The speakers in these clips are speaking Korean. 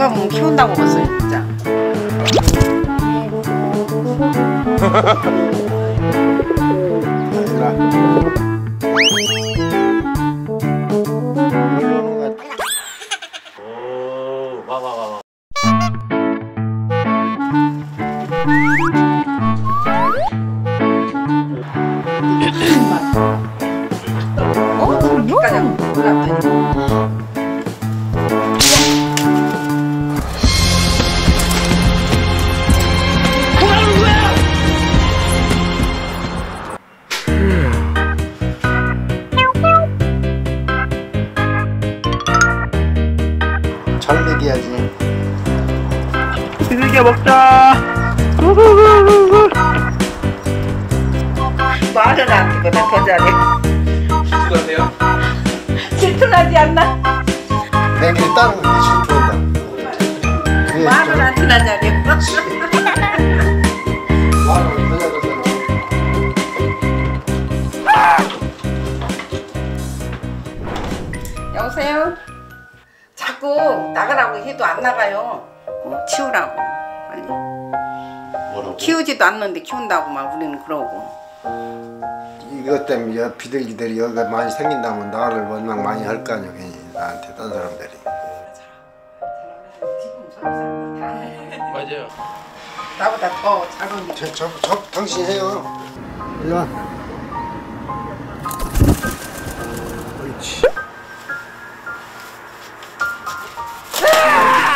누가 뭐 키운다고 봤어요 진짜. 잘 먹여야지. 즐겨 먹자. 말은 안 듣거든 더 잘해. 질투하세요? 질투나지 않나? 내 길 따르는 게 질투한다. 말은 안 듣나자네. 말은 안 듣나자네. 여보세요? 자꾸 나가라고 해도 안 나가요. 치우라고. 빨리. 뭐라고? 키우지도 않는데 키운다고 막 우리는 그러고. 이것 때문에 비둘기들이 여기가 많이 생긴다면 나를 원망 많이 할 거 아니에요. 괜히 나한테 딴 사람들이. 맞아요. 나보다 더 작은. 저 당신 해요. 일로 와. 옳지.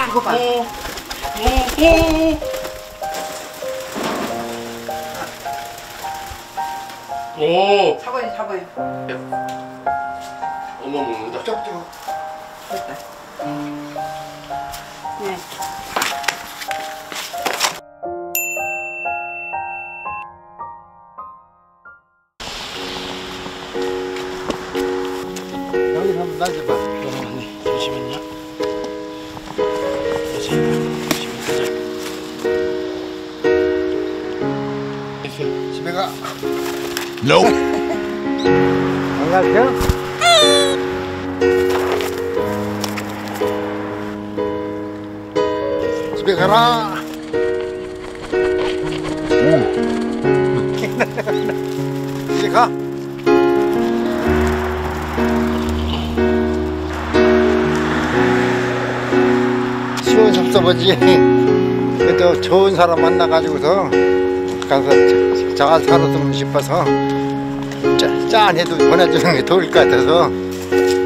이거 봐. 오! 차고요. 엄마 먹는다. 쩝쩝. 됐다. 네. 여기 한번 놔줘봐. 어머니, 잠시만요. 잠시만요. 집에 가. No. 안 갈게요. 집에 가라. 집에 가. 쉬운 섭섭하지. 그래도 좋은 사람 만나가지고서 가서 잘 살았으면 싶어서 짠 해도 보내주는 게 좋을 것 같아서.